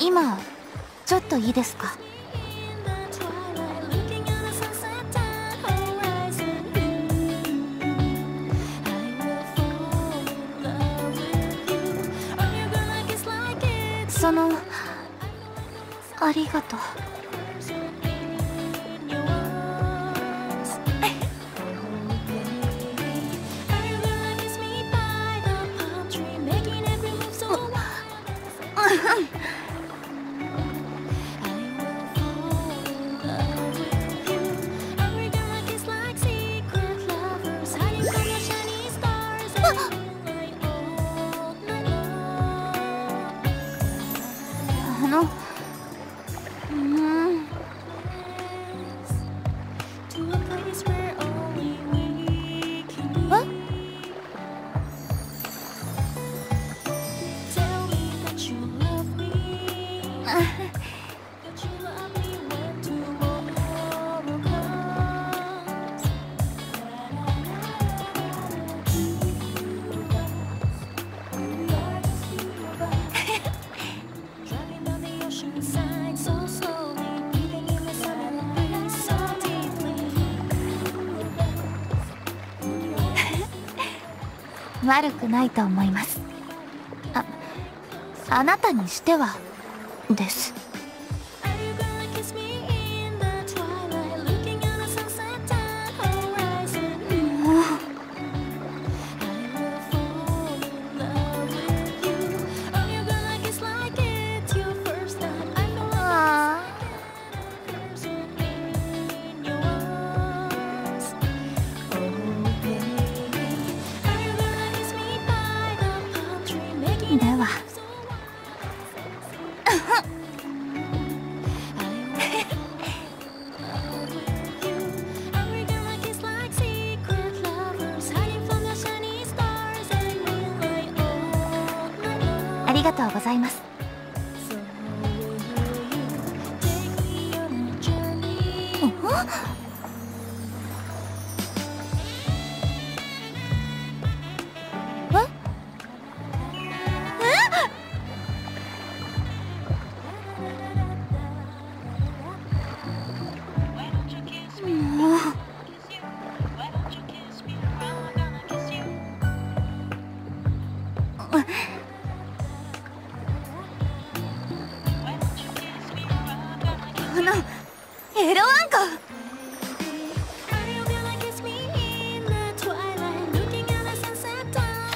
今ちょっといいですか？ありがとう。悪くないと思います。あなたにしてはです。ありがとうございます。エロワンコ！